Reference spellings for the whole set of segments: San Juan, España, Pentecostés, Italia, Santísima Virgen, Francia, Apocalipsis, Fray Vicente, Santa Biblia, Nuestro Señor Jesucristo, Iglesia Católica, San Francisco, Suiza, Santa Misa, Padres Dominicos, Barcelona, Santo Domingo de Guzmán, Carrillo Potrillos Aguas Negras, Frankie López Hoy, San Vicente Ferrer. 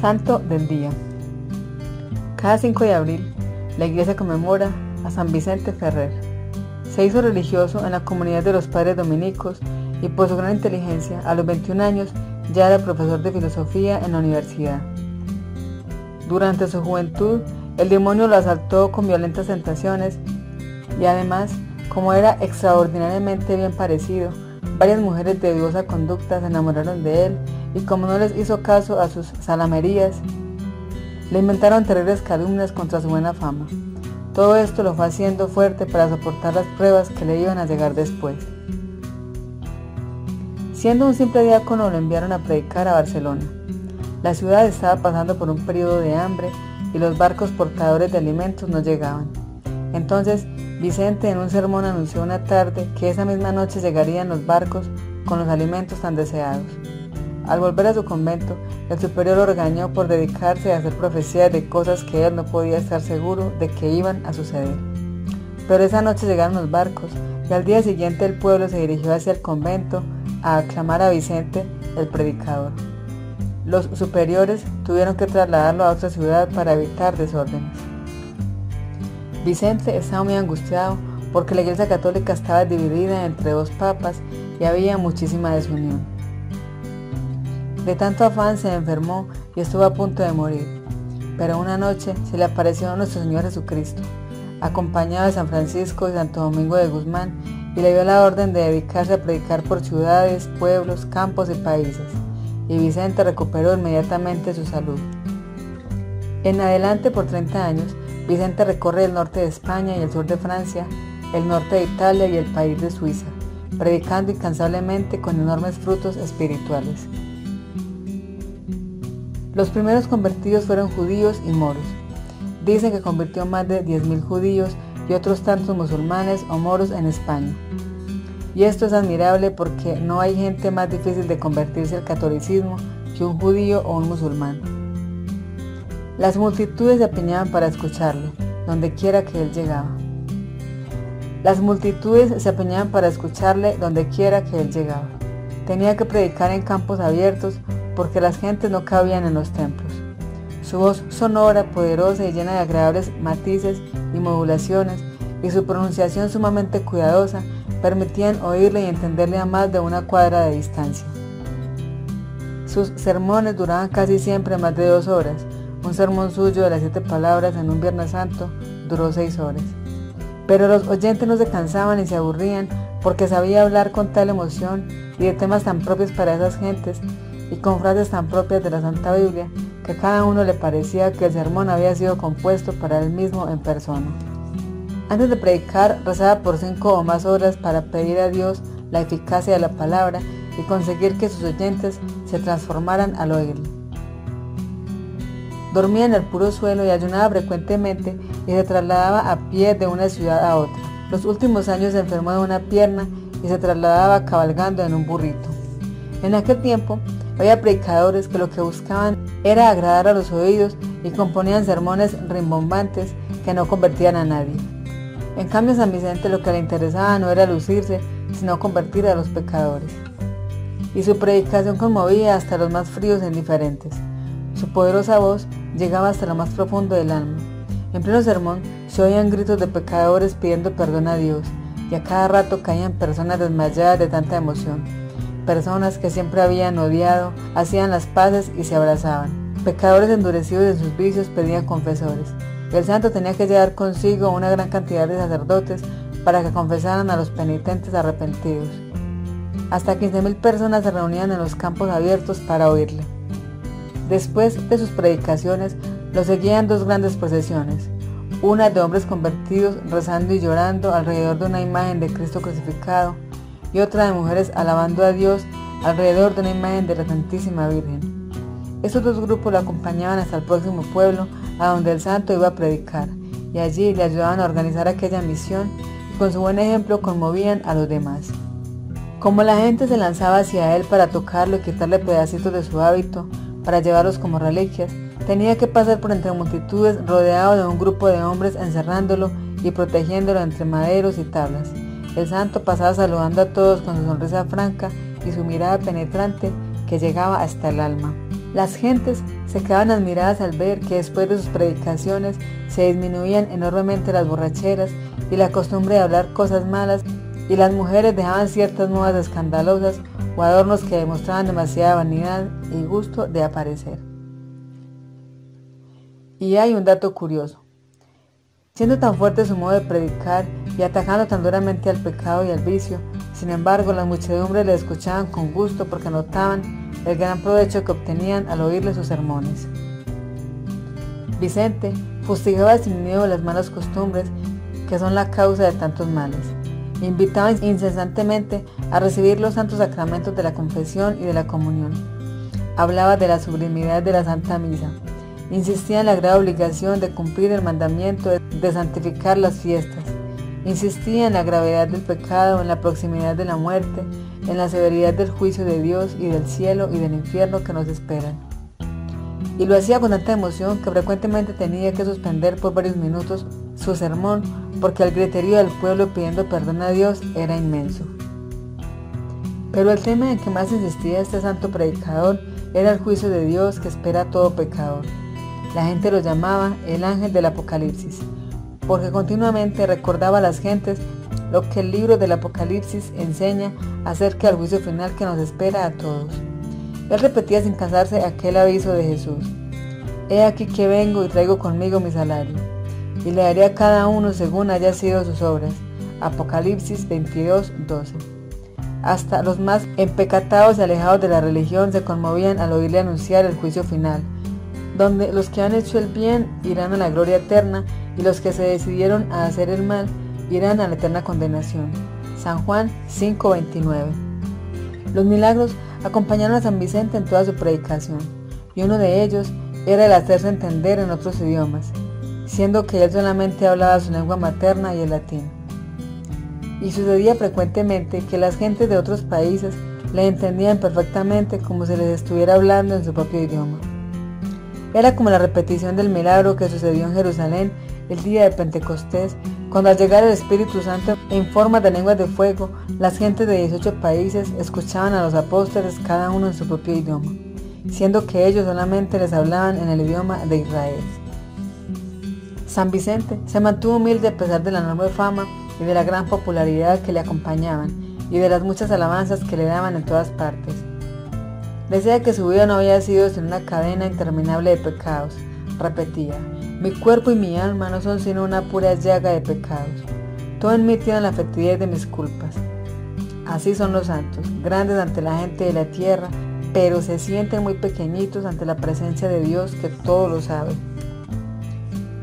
Santo del día. Cada 5 de abril, la Iglesia conmemora a San Vicente Ferrer. Se hizo religioso en la comunidad de los Padres Dominicos y por su gran inteligencia, a los 21 años ya era profesor de filosofía en la universidad. Durante su juventud, el demonio lo asaltó con violentas tentaciones y además, como era extraordinariamente bien parecido, varias mujeres de dudosa conducta se enamoraron de él y como no les hizo caso a sus zalamerías, le inventaron terribles calumnias contra su buena fama. Todo esto lo fue haciendo fuerte para soportar las pruebas que le iban a llegar después. Siendo un simple diácono, lo enviaron a predicar a Barcelona. La ciudad estaba pasando por un periodo de hambre y los barcos portadores de alimentos no llegaban. Entonces, Vicente en un sermón anunció una tarde que esa misma noche llegarían los barcos con los alimentos tan deseados. Al volver a su convento, el superior lo regañó por dedicarse a hacer profecías de cosas que él no podía estar seguro de que iban a suceder. Pero esa noche llegaron los barcos y al día siguiente el pueblo se dirigió hacia el convento a aclamar a Vicente, el predicador. Los superiores tuvieron que trasladarlo a otra ciudad para evitar desórdenes. Vicente estaba muy angustiado porque la Iglesia Católica estaba dividida entre dos papas y había muchísima desunión. De tanto afán se enfermó y estuvo a punto de morir, pero una noche se le apareció a Nuestro Señor Jesucristo, acompañado de San Francisco y Santo Domingo de Guzmán, y le dio la orden de dedicarse a predicar por ciudades, pueblos, campos y países, y Vicente recuperó inmediatamente su salud. En adelante, por 30 años, Vicente recorre el norte de España y el sur de Francia, el norte de Italia y el país de Suiza, predicando incansablemente con enormes frutos espirituales. Los primeros convertidos fueron judíos y moros. Dicen que convirtió más de 10.000 judíos y otros tantos musulmanes o moros en España. Y esto es admirable porque no hay gente más difícil de convertirse al catolicismo que un judío o un musulmán. Las multitudes se apiñaban para escucharlo, dondequiera que él llegaba. Tenía que predicar en campos abiertos, porque las gentes no cabían en los templos. Su voz sonora, poderosa y llena de agradables matices y modulaciones, y su pronunciación sumamente cuidadosa, permitían oírle y entenderle a más de una cuadra de distancia. Sus sermones duraban casi siempre más de 2 horas. Un sermón suyo de las 7 palabras en un Viernes Santo duró 6 horas. Pero los oyentes no se cansaban ni se aburrían, porque sabía hablar con tal emoción y de temas tan propios para esas gentes, y con frases tan propias de la Santa Biblia, que a cada uno le parecía que el sermón había sido compuesto para él mismo en persona. Antes de predicar, rezaba por 5 o más horas para pedir a Dios la eficacia de la palabra y conseguir que sus oyentes se transformaran al oírlo. Dormía en el puro suelo y ayunaba frecuentemente y se trasladaba a pie de una ciudad a otra. Los últimos años se enfermó de una pierna y se trasladaba cabalgando en un burrito. En aquel tiempo, había predicadores que lo que buscaban era agradar a los oídos y componían sermones rimbombantes que no convertían a nadie. En cambio, a San Vicente lo que le interesaba no era lucirse, sino convertir a los pecadores. Y su predicación conmovía hasta los más fríos e indiferentes. Su poderosa voz llegaba hasta lo más profundo del alma. En pleno sermón se oían gritos de pecadores pidiendo perdón a Dios, y a cada rato caían personas desmayadas de tanta emoción. Personas que siempre habían odiado, hacían las paces y se abrazaban. Pecadores endurecidos de sus vicios pedían confesores. El santo tenía que llevar consigo una gran cantidad de sacerdotes para que confesaran a los penitentes arrepentidos. Hasta 15.000 personas se reunían en los campos abiertos para oírle. Después de sus predicaciones, lo seguían 2 grandes procesiones. Una de hombres convertidos rezando y llorando alrededor de una imagen de Cristo crucificado, y otra de mujeres alabando a Dios alrededor de una imagen de la Santísima Virgen. Estos 2 grupos lo acompañaban hasta el próximo pueblo a donde el santo iba a predicar, y allí le ayudaban a organizar aquella misión y con su buen ejemplo conmovían a los demás. Como la gente se lanzaba hacia él para tocarlo y quitarle pedacitos de su hábito para llevarlos como reliquias, tenía que pasar por entre multitudes rodeado de un grupo de hombres encerrándolo y protegiéndolo entre maderos y tablas. El santo pasaba saludando a todos con su sonrisa franca y su mirada penetrante que llegaba hasta el alma. Las gentes se quedaban admiradas al ver que después de sus predicaciones se disminuían enormemente las borracheras y la costumbre de hablar cosas malas, y las mujeres dejaban ciertas modas escandalosas o adornos que demostraban demasiada vanidad y gusto de aparecer. Y hay un dato curioso. Siendo tan fuerte su modo de predicar y atacando tan duramente al pecado y al vicio, sin embargo, las muchedumbres le escuchaban con gusto porque notaban el gran provecho que obtenían al oírle sus sermones. Vicente fustigaba sin miedo las malas costumbres que son la causa de tantos males. Invitaba incesantemente a recibir los santos sacramentos de la confesión y de la comunión. Hablaba de la sublimidad de la Santa Misa. Insistía en la grave obligación de cumplir el mandamiento de santificar las fiestas. Insistía en la gravedad del pecado, en la proximidad de la muerte, en la severidad del juicio de Dios y del cielo y del infierno que nos esperan. Y lo hacía con tanta emoción que frecuentemente tenía que suspender por varios minutos su sermón porque el griterío del pueblo pidiendo perdón a Dios era inmenso. Pero el tema en que más insistía este santo predicador era el juicio de Dios que espera a todo pecador. La gente lo llamaba el ángel del Apocalipsis, porque continuamente recordaba a las gentes lo que el libro del Apocalipsis enseña acerca del juicio final que nos espera a todos. Él repetía sin cansarse aquel aviso de Jesús: «He aquí que vengo y traigo conmigo mi salario, y le daré a cada uno según haya sido sus obras». Apocalipsis 22:12. Hasta los más empecatados y alejados de la religión se conmovían al oírle anunciar el juicio final, donde los que han hecho el bien irán a la gloria eterna y los que se decidieron a hacer el mal irán a la eterna condenación. San Juan 5:29. Los milagros acompañaron a San Vicente en toda su predicación, y uno de ellos era el hacerse entender en otros idiomas, siendo que él solamente hablaba su lengua materna y el latín. Y sucedía frecuentemente que las gentes de otros países le entendían perfectamente como si les estuviera hablando en su propio idioma. Era como la repetición del milagro que sucedió en Jerusalén el día de Pentecostés, cuando al llegar el Espíritu Santo en forma de lenguas de fuego, las gentes de 18 países escuchaban a los apóstoles cada uno en su propio idioma, siendo que ellos solamente les hablaban en el idioma de Israel. San Vicente se mantuvo humilde a pesar de la enorme fama y de la gran popularidad que le acompañaban y de las muchas alabanzas que le daban en todas partes. Decía que su vida no había sido sino una cadena interminable de pecados. Repetía: «Mi cuerpo y mi alma no son sino una pura llaga de pecados. Todo en mí tiene la fetidez de mis culpas». Así son los santos, grandes ante la gente de la tierra, pero se sienten muy pequeñitos ante la presencia de Dios que todo lo sabe.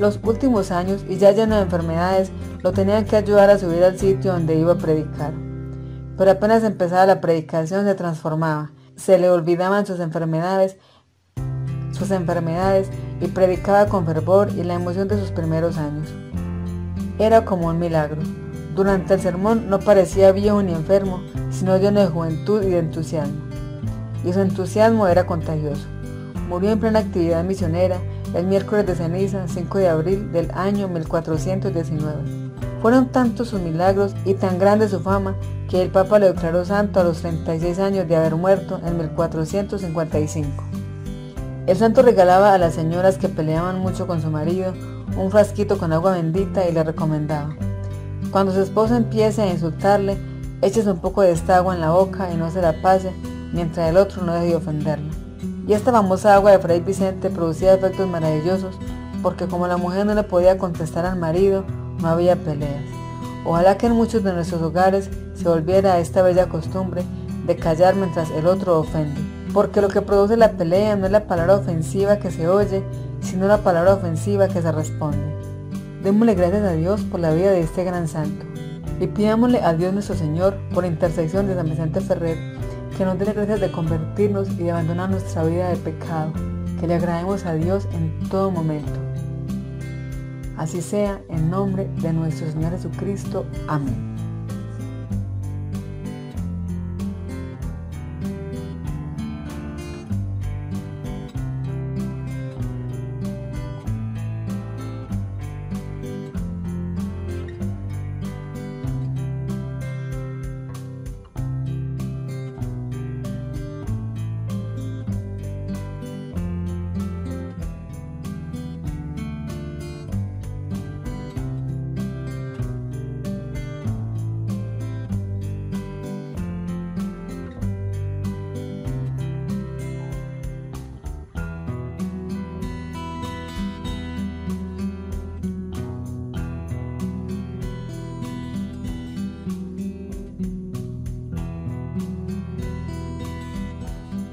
Los últimos años, y ya lleno de enfermedades, lo tenían que ayudar a subir al sitio donde iba a predicar. Pero apenas empezaba la predicación se transformaba. Se le olvidaban sus enfermedades y predicaba con fervor y la emoción de sus primeros años. Era como un milagro. Durante el sermón no parecía viejo ni enfermo, sino lleno de juventud y de entusiasmo. Y su entusiasmo era contagioso. Murió en plena actividad misionera el miércoles de ceniza, 5 de abril del año 1419. Fueron tantos sus milagros y tan grande su fama que el Papa lo declaró santo a los 36 años de haber muerto en 1455. El santo regalaba a las señoras que peleaban mucho con su marido un frasquito con agua bendita y le recomendaba: «Cuando su esposo empiece a insultarle, échese un poco de esta agua en la boca y no se la pase, mientras el otro no deje de ofenderla». Y esta famosa agua de Fray Vicente producía efectos maravillosos, porque como la mujer no le podía contestar al marido, no había peleas. Ojalá que en muchos de nuestros hogares se volviera a esta bella costumbre de callar mientras el otro ofende, porque lo que produce la pelea no es la palabra ofensiva que se oye, sino la palabra ofensiva que se responde. Démosle gracias a Dios por la vida de este gran santo, y pidámosle a Dios nuestro Señor, por intercesión de San Vicente Ferrer, que nos dé las gracias de convertirnos y de abandonar nuestra vida de pecado, que le agrademos a Dios en todo momento. Así sea, en nombre de nuestro Señor Jesucristo. Amén.